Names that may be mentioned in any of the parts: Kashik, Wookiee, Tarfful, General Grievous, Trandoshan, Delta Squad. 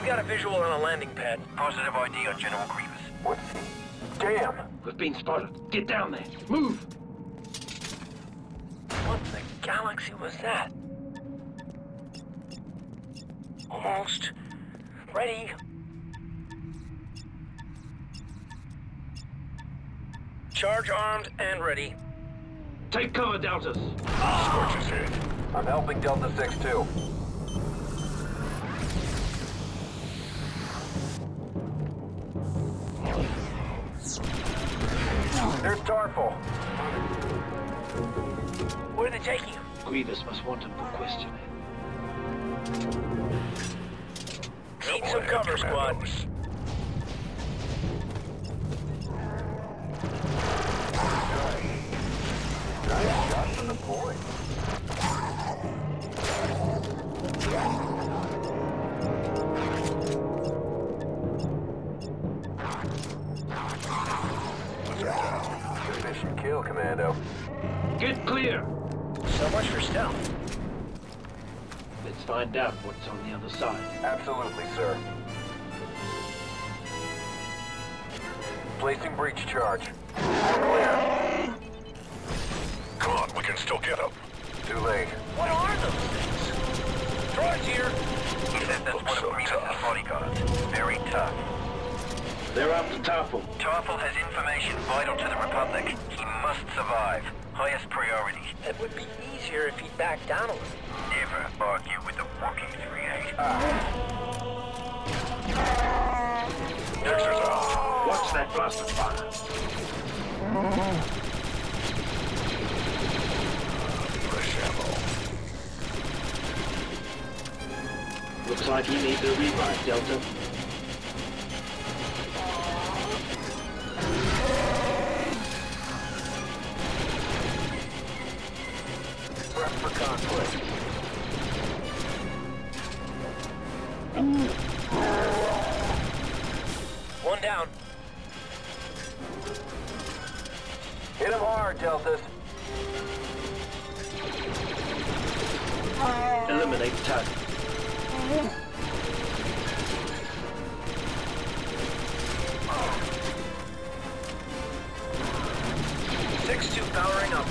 We've got a visual on a landing pad. Positive ID on General Grievous. What's he? Damn! We've been spotted. Get down there. Move! What in the galaxy was that? Almost ready. Charge armed and ready. Take cover, Deltas. Scorches here. I'm helping Delta 6-2. There's Tarfful. Where are they taking him? Grievous must want him for questioning. Need some cover, squad. Nice shot from the point. Good mission kill, Commando. Get clear! So much for stealth. Let's find out what's on the other side. Absolutely, sir. Placing breach charge. Clear. Come on, we can still get up. Too late. What are those things? Droids here! He said that's one of Grievous' bodyguards. Very tough. They're after Tarfful. Tarfful has information vital to the Republic. He must survive. Highest priority. It would be easier if he backed down a little. Never argue with the walking 3-8. Dexter's off. Watch that blasted fire. Looks like he needs a revive, Delta. Prep for conflict. One down. Hit him hard, Deltas. Eliminate the target. Powering up.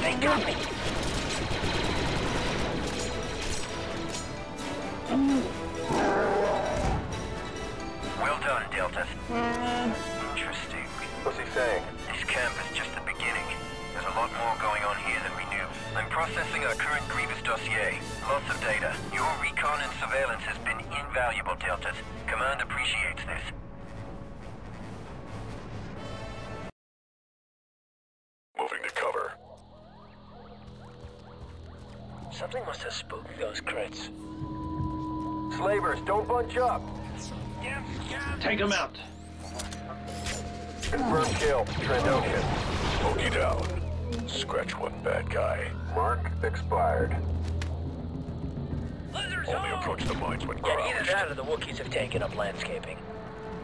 They got me. Well done, Delta. Interesting. What's he saying? This camp is just the beginning. There's a lot more going on here than we knew. I'm processing our current Grievous dossier. Lots of data. Your recon and surveillance has been invaluable, Deltas. Command appreciates this. Moving to cover. Something must have spooked those crits. Slavers, don't bunch up! Take them out! Confirmed kill. Trandoshan. Smokey down. Scratch one bad guy. Mark expired. Only approach the mines when crouched. Yeah, either that or the Wookiees have taken up landscaping.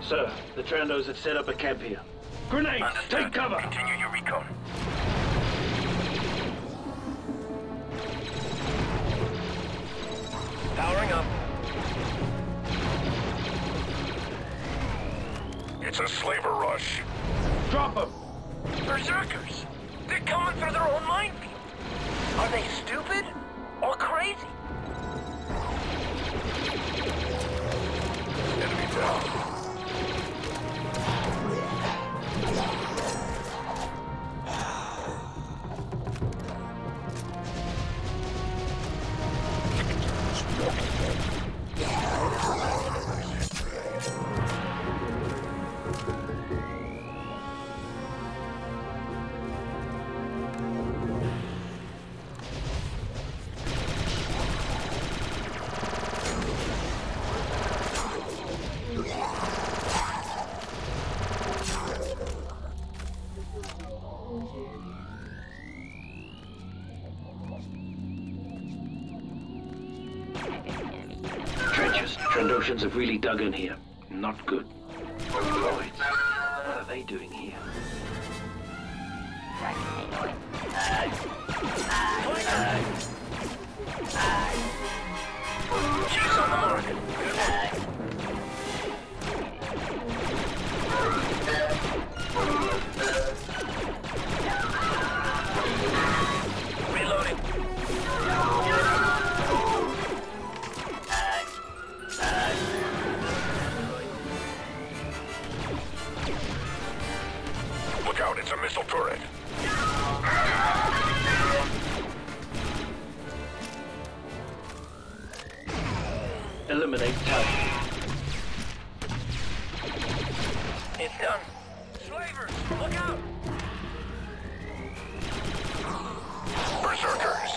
Sir, the Trandos have set up a camp here. Grenades! Understood. Take cover! Continue your recon. Powering up. It's a slaver rush. Drop them! Berserkers! They're coming through their own minefield! Are they stupid or crazy? Enemy down. creatures. Trandoshans have really dug in here. Not good. Droids. What are they doing here? Eliminate Tarfful. It's done. Slavers, look out! Berserkers.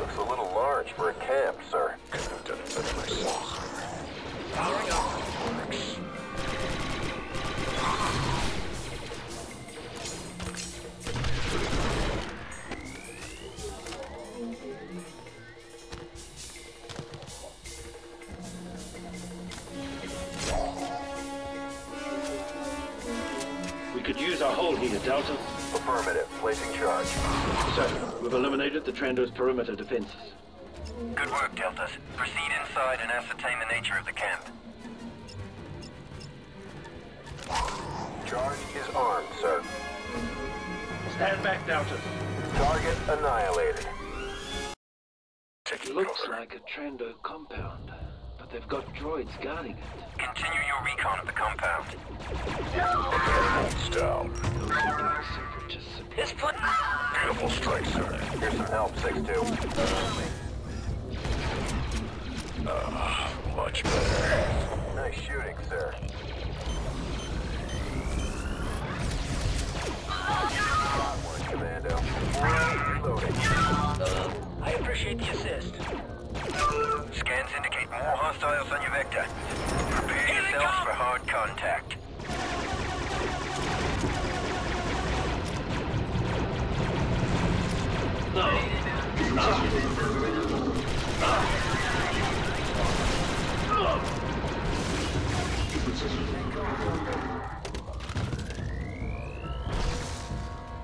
Looks a little large for a camp, sir. Couldn't have done it better myself. Powering up. Works. Could use our hold here, Delta. Affirmative. Placing charge. So, we've eliminated the Trando's perimeter defenses. Good work, Deltas. Proceed inside and ascertain the nature of the camp. Charge is armed, sir. Stand back, Deltas. Target annihilated. Looks like a Trando compound. They've got droids guarding it. Continue your recon of the compound. It's down. His foot. Beautiful strike, sir. Here's some help, 6-2. Much better. Nice shooting, sir. One, commando. Reloading. I appreciate the assist. Scans indicate more hostiles on your vector. Prepare yourselves for hard contact.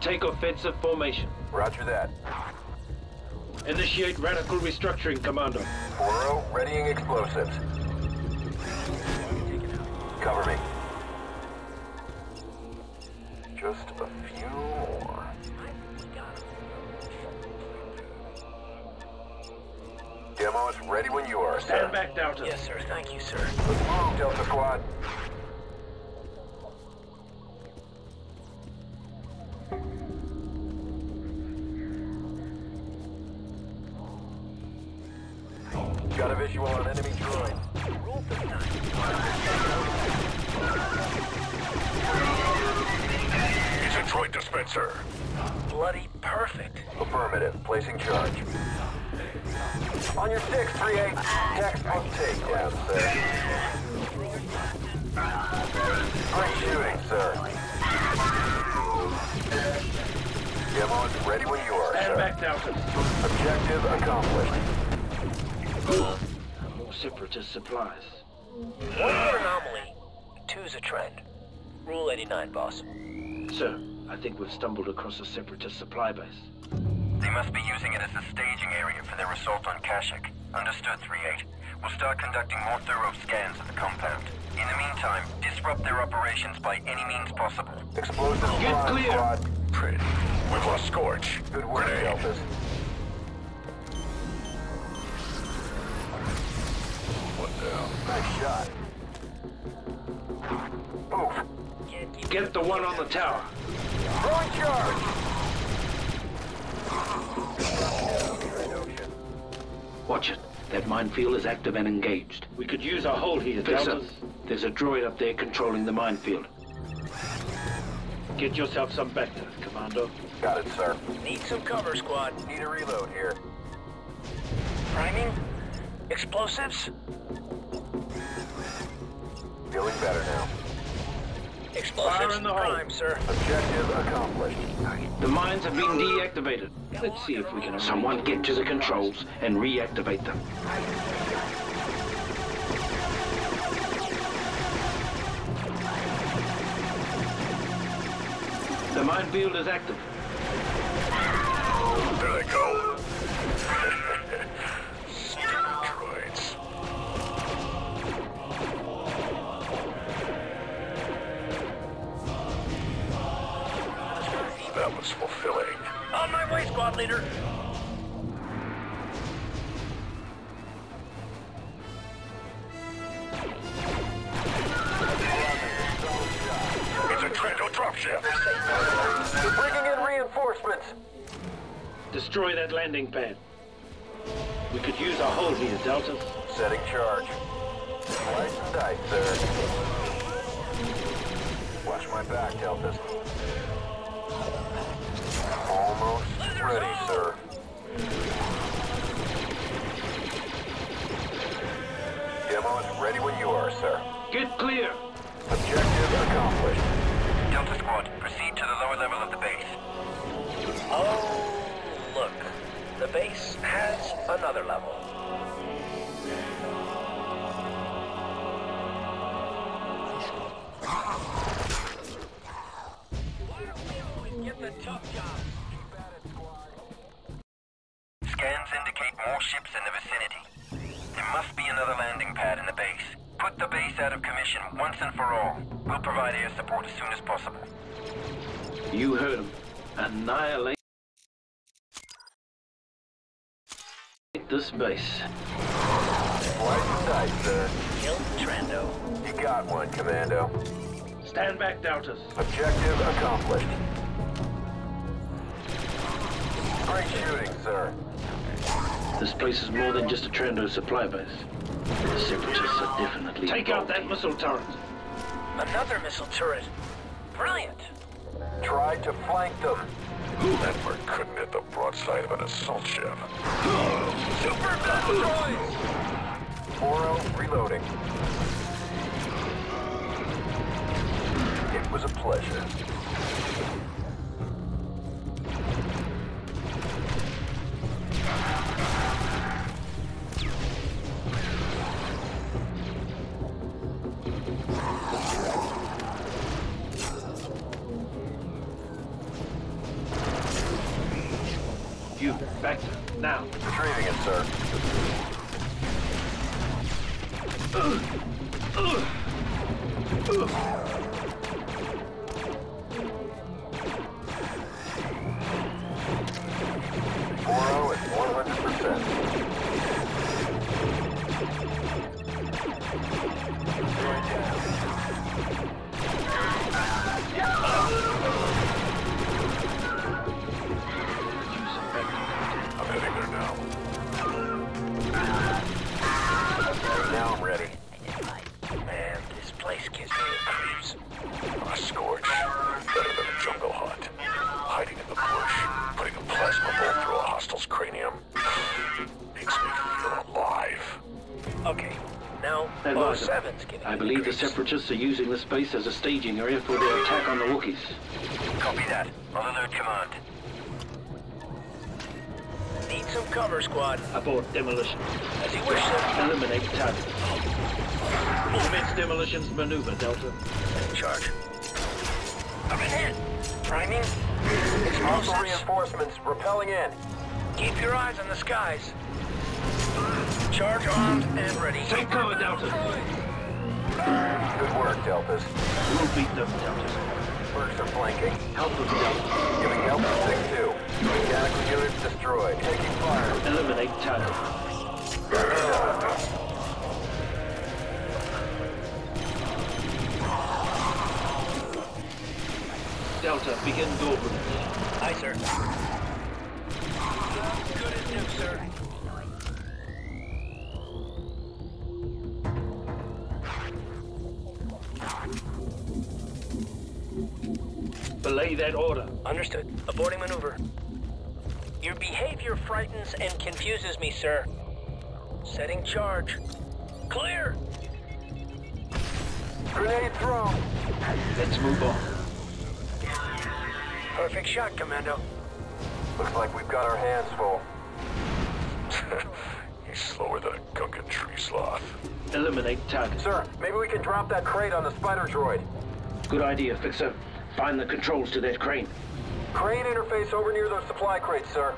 Take offensive formation. Roger that. Initiate radical restructuring, Commander. 4-0, readying explosives. Cover me. Just a few more. Demo is ready when you are, sir. Stand back, Delta. Yes, sir. Thank you, sir. Let's move, Delta Squad. Got a visual on enemy droid. Roll for nine. It's a droid dispenser. Bloody perfect. Affirmative. Placing charge. On your 6-3-8. Textbook takedown, sir. Great shooting, sir. Demo's ready when you are, sir. Stand back, Delta. Objective accomplished. More separatist supplies. What's an anomaly? 2's a trend. Rule 89, boss. Sir, I think we've stumbled across a separatist supply base. They must be using it as a staging area for their assault on Kashik. Understood, 3-8. We'll start conducting more thorough scans of the compound. In the meantime, disrupt their operations by any means possible. Explosive. Get clear! Squad. Pretty. We've lost Scorch. Good work, Deltas. Nice shot. Move. Get the one on the tower. Throwing charge. Watch it. That minefield is active and engaged. We could use our hold here, Delta. There's a droid up there controlling the minefield. Get yourself some vector, Commando. Got it, sir. Need some cover, squad. Need a reload here. Priming? Explosives? Feeling better now. Explosives in the prime, sir. Objective accomplished. The mines have been deactivated. Let's see if we can... Someone get to the controls and reactivate them. The minefield is active. There they go. Stupid droids. That was fulfilling. On my way, squad leader. It's a Trando dropship. We're bringing in reinforcements. Destroy that landing pad. We could use a hold here, Delta. Setting charge. Slice and dice, sir. Watch my back, Delta. Almost ready, sir. Demo is ready when you are, sir. Get clear. Objective accomplished. Delta Squad, proceed to the lower level of the base. Oh. Look, the base has another level. Why do we always get the tough jobs? Keep at it, squad. Scans indicate more ships in the vicinity. There must be another landing pad in the base. Put the base out of commission once and for all. We'll provide air support as soon as possible. You heard him. Annihilate this base. Slice dice, sir. Kill Trando. You got one, Commando. Stand back, Deltas. Objective accomplished. Great shooting, sir. This place is more than just a Trando supply base. The Separatists are definitely... Take out that missile turret. Another missile turret. Brilliant. Try to flank them. Network couldn't hit the broadside of an assault ship. Super destroys! Moro reloading. It was a pleasure. Back to now. Retrieving it, sir. Moro is 100%. I believe the Separatists are using this base as a staging area for their attack on the Wookiees. Copy that. On alert, Command. Need some cover, squad. Abort demolition. As you wish, sir. Eliminate target. Commence demolitions maneuver, Delta. Charge. Up ahead. Priming. Missile reinforcements rappelling in. Keep your eyes on the skies. Charge armed and ready. Take cover, Delta. Good work, Deltas. We'll beat them, Deltas. Mercs are flanking. Help them, Deltas. Giving help to 6-2. Mechanical units destroyed. Taking fire. Eliminate Tyler. Delta, begin door breach. Aye, sir. Good as new, sir. Belay that order. Understood. Aborting maneuver. Your behavior frightens and confuses me, sir. Setting charge. Clear! Grenade thrown. Let's move on. Perfect shot, Commando. Looks like we've got our hands full. He's slower than a gunkin' tree sloth. Eliminate target. Sir, maybe we can drop that crate on the spider droid. Good idea, Fixer. Find the controls to that crane. Crane interface over near those supply crates, sir.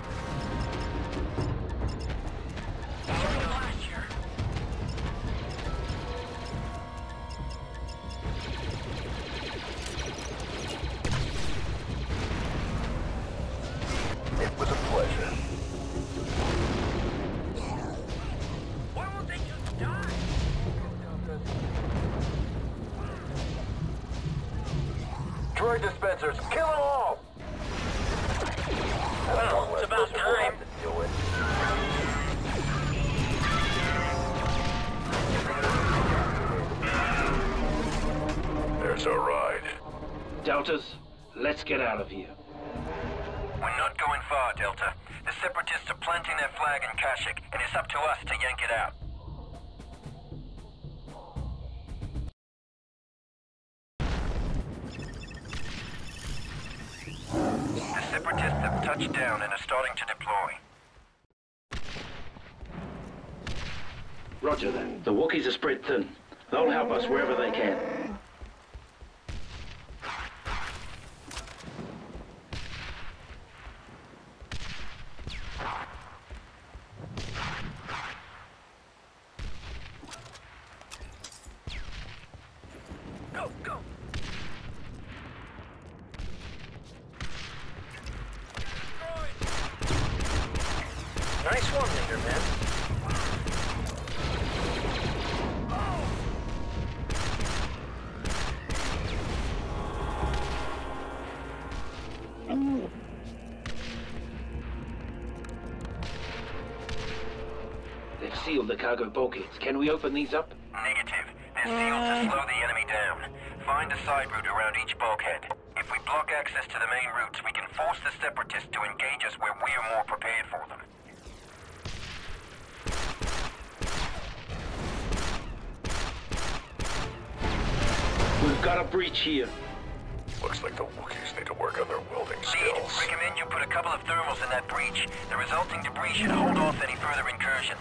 Dispensers, kill them all! Well, it's about time. There's our ride. Deltas, let's get out of here. We're not going far, Delta. The Separatists are planting their flag in Kashik, and it's up to us to yank it out. Separatists have touched down and are starting to deploy. Roger that. The Wookiees are spread thin. They'll help us wherever they can. Sealed the cargo bulkheads. Can we open these up? Negative. They're sealed to slow the enemy down. Find a side route around each bulkhead. If we block access to the main routes, we can force the Separatists to engage us where we are more prepared for them. We've got a breach here. Looks like the Wookiees need to work on their welding skills. Lead, recommend you put a couple of thermals in that breach. The resulting debris should hold off any further incursions.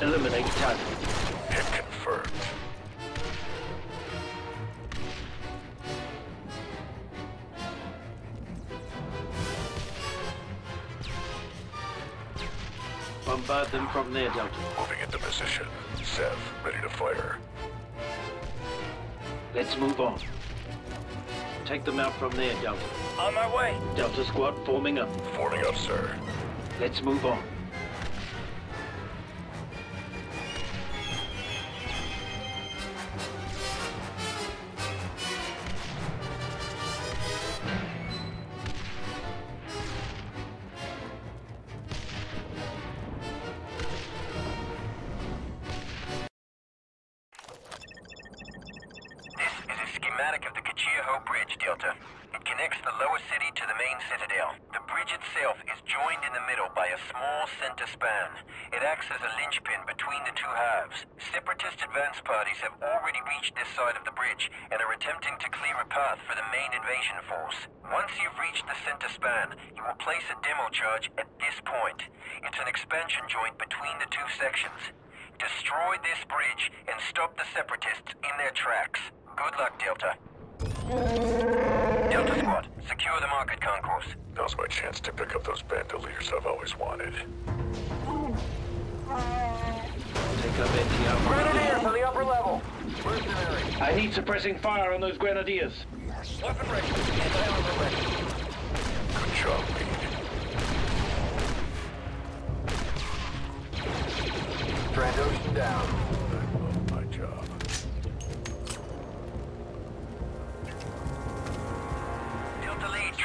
Eliminate target. Hit confirmed. Bombard them from there, Delta. Moving into position. Sev, ready to fire. Let's move on. Take them out from there, Delta. On my way. Delta Squad forming up. Forming up, sir. Let's move on. Delta. It connects the lower city to the main citadel. The bridge itself is joined in the middle by a small center span. It acts as a linchpin between the two halves. Separatist advance parties have already reached this side of the bridge and are attempting to clear a path for the main invasion force. Once you've reached the center span, you will place a demo charge at this point. It's an expansion joint between the two sections. Destroy this bridge and stop the Separatists in their tracks. Good luck, Delta. Delta Squad, secure the market concourse. Now's my chance to pick up those bandoliers I've always wanted. Take up NTR. Grenadier for the upper level. Mercenary. I need suppressing fire on those grenadiers. Yes. Weapon ready. Anti-armor ready. Good job, Pete. Trandoshan down.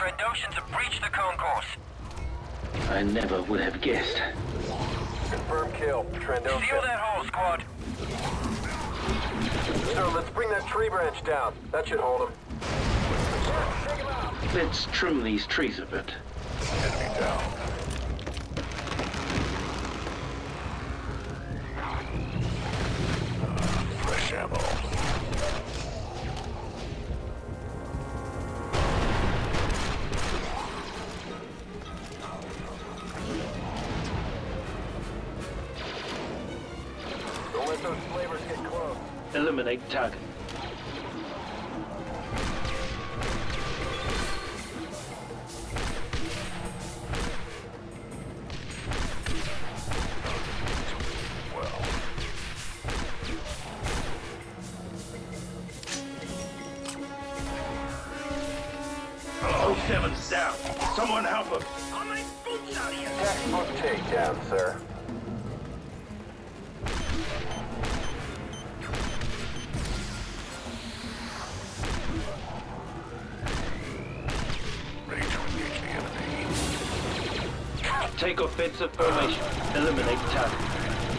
Trandoshan's have breached the cone course. I never would have guessed. Confirm kill. Trandoshan. Seal that hole, squad. Sir, let's bring that tree branch down. That should hold him. Let's trim these trees a bit. Enemy down. Fresh ammo. Eliminate target. O7's down. Someone help him. Textbook takedown, sir. Take offensive formation. Eliminate target.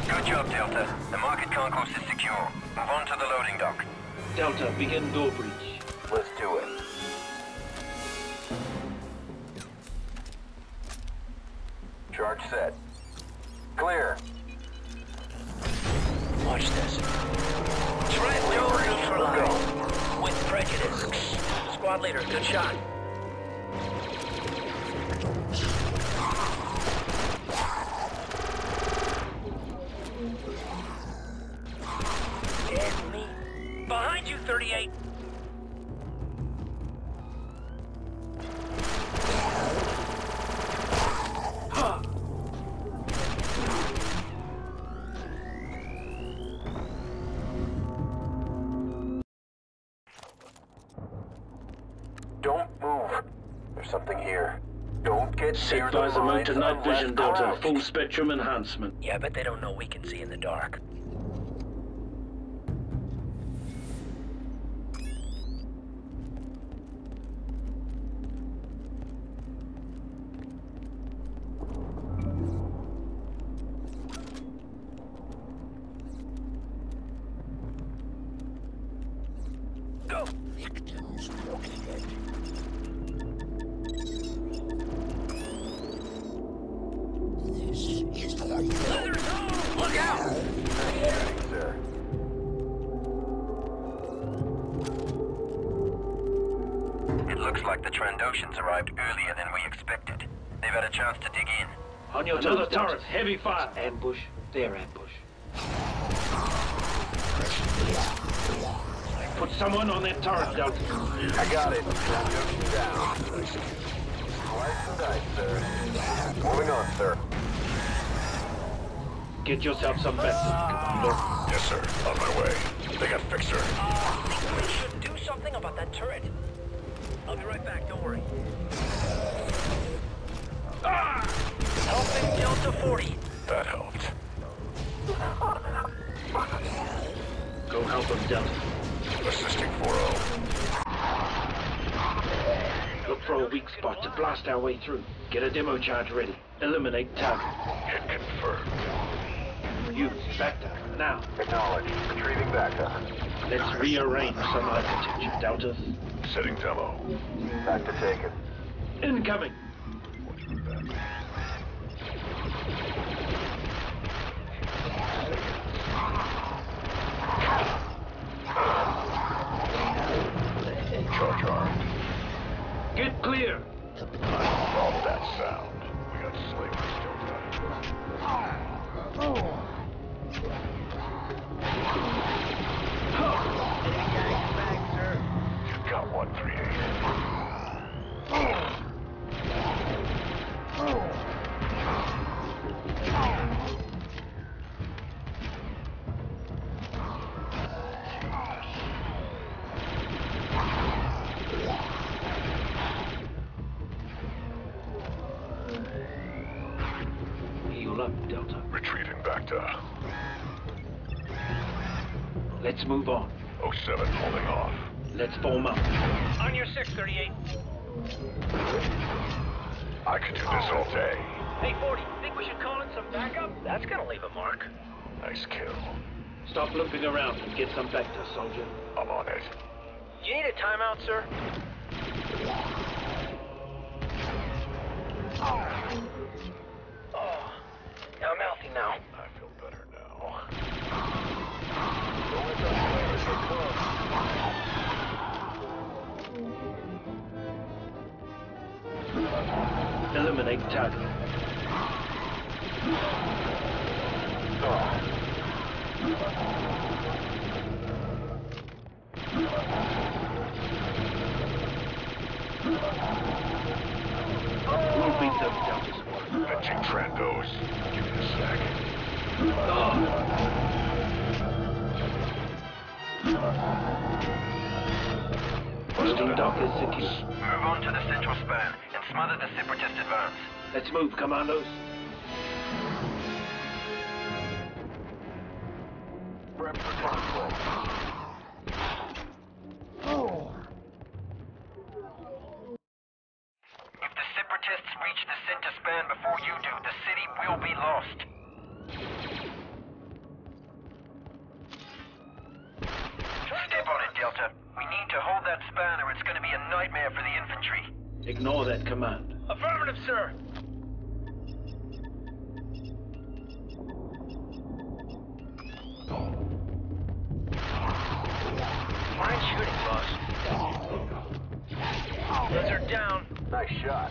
Good job, Delta. The market concourse is secure. Move on to the loading dock. Delta, begin door breach. Let's do it. Charge set. Clear. Watch this. Trandoshan neutralized. With prejudice. Squad leader, good shot. Behind you, 38. Huh. Don't move. There's something here. Don't get near the lines to night vision, Delta. Full spectrum enhancement. Yeah, but they don't know we can see in the dark. Looks like the Trandoshans arrived earlier than we expected. They've had a chance to dig in. On your other turrets, heavy fire. Ambush. Their ambush. Put someone on that turret, Delta. I got it. Trandoshan down. Slice and dice, sir. Moving on, sir. Get yourself some bets, Commander. Yes, sir. On my way. They got Fixer. I think we should do something about that turret. I'll be right back, don't worry. Ah! Helping Delta 40. That helped. Go help him, Delta. Assisting 4-0. Look for a weak spot to blast our way through. Get a demo charge ready. Eliminate target. Hit confirmed. Use backup now. Acknowledge. Retrieving backup. Let's rearrange some architecture, Delta. Setting demo. Back to take it. Incoming. Charge armed. Get clear. All that sound. We got slavers still done. Got 138. sector. Let's move on. 07 holding off. Let's form up. On your 638. I could do this all day. Hey, 40, think we should call in some backup? That's gonna leave a mark. Nice kill. Stop looping around and get some vector, soldier. I'm on it. You need a timeout, sir? Oh. I'm healthy now. I feel better now. Eliminate target. We'll beat them down this one. Fetching Trandos. Give me a sec. Busting Doctor City. Move on to the central span. Smother the separatist advance. Let's move, commandos. Prep for conflict. If the separatists reach the center span before you do, the city will be lost. Step on it, Delta. We need to hold that span or it's going to be a nightmare for the infantry. Ignore that command. Affirmative, sir. Fine shooting, boss. Those are down. Nice shot.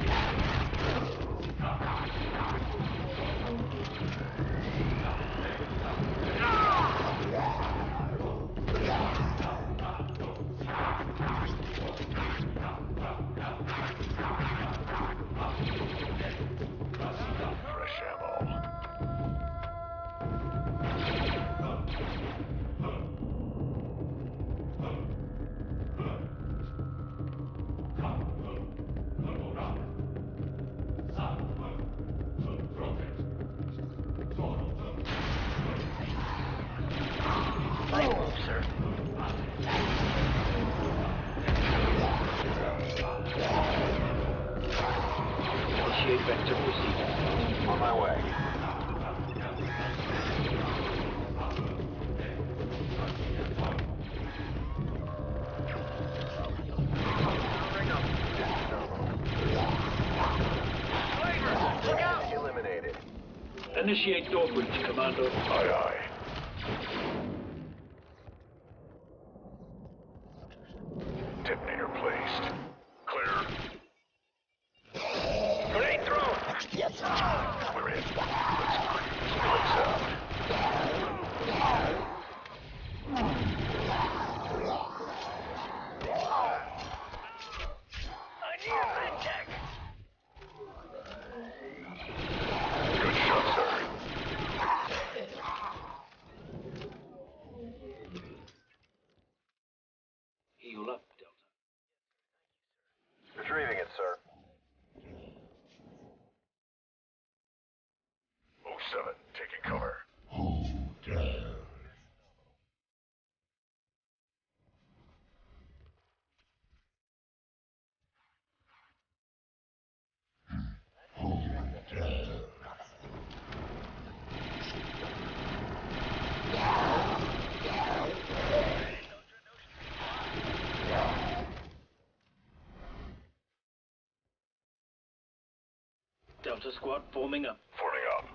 Initiate door breach, Commando. Aye, aye. Detonator placed. Clear. Grenade thrown! Yes, sir. We're in. Let's clear this place out. I need a med tech. Delta Squad forming up. Forming up.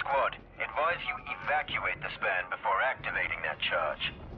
Squad, advise you evacuate the span before activating that charge.